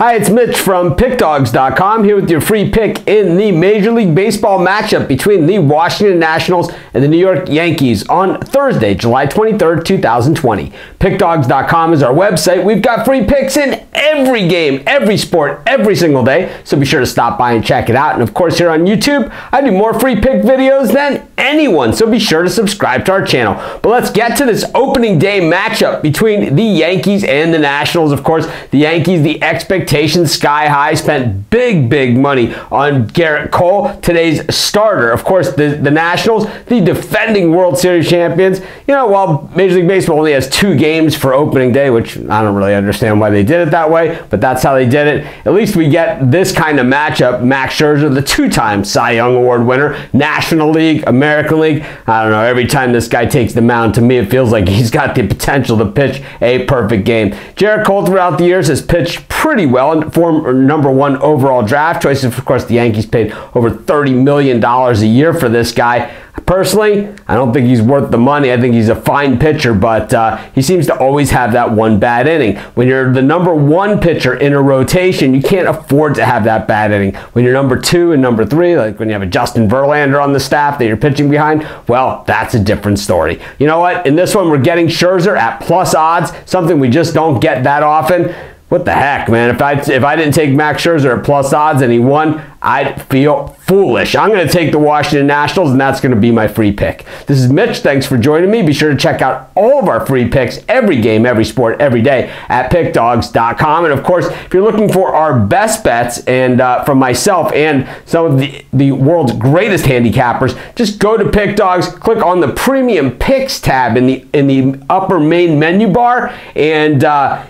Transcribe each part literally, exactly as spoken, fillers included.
Hi, it's Mitch from Pick Dawgz dot com here with your free pick in the Major League Baseball matchup between the Washington Nationals and the New York Yankees on Thursday, July twenty-third, two thousand twenty. Pick Dawgz dot com is our website. We've got free picks in every game, every sport, every single day, so be sure to stop by and check it out. And of course, here on YouTube, I do more free pick videos than anyone, so be sure to subscribe to our channel. But let's get to this opening day matchup between the Yankees and the Nationals. Of course, the Yankees, the expectation sky high, spent big, big money on Garrett Cole, today's starter. Of course, the, the Nationals, the defending World Series champions. You know, while Major League Baseball only has two games for opening day, which I don't really understand why they did it that way, but that's how they did it. At least we get this kind of matchup. Max Scherzer, the two-time Cy Young Award winner, National League, American League. I don't know, every time this guy takes the mound, to me, it feels like he's got the potential to pitch a perfect game. Garrett Cole throughout the years has pitched pretty well. Well, former number one overall draft choice. Of course, the Yankees paid over thirty million dollars a year for this guy. Personally, I don't think he's worth the money. I think he's a fine pitcher, but uh, he seems to always have that one bad inning. When you're the number one pitcher in a rotation, you can't afford to have that bad inning. When you're number two and number three, like when you have a Justin Verlander on the staff that you're pitching behind, well, that's a different story. You know what? In this one, we're getting Scherzer at plus odds, something we just don't get that often. What the heck, man? If I, if I didn't take Max Scherzer at plus odds and he won, I'd feel foolish. I'm going to take the Washington Nationals, and that's going to be my free pick. This is Mitch. Thanks for joining me. Be sure to check out all of our free picks, every game, every sport, every day at Pick Dawgz dot com. And, of course, if you're looking for our best bets and uh, from myself and some of the, the world's greatest handicappers, just go to Pick Dawgz, click on the Premium Picks tab in the, in the upper main menu bar, and uh,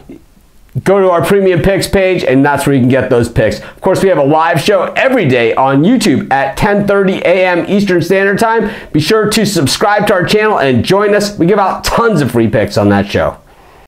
go to our Premium Picks page, and that's where you can get those picks. Of course, we have a live show every day on YouTube at ten thirty a m Eastern Standard Time. Be sure to subscribe to our channel and join us. We give out tons of free picks on that show.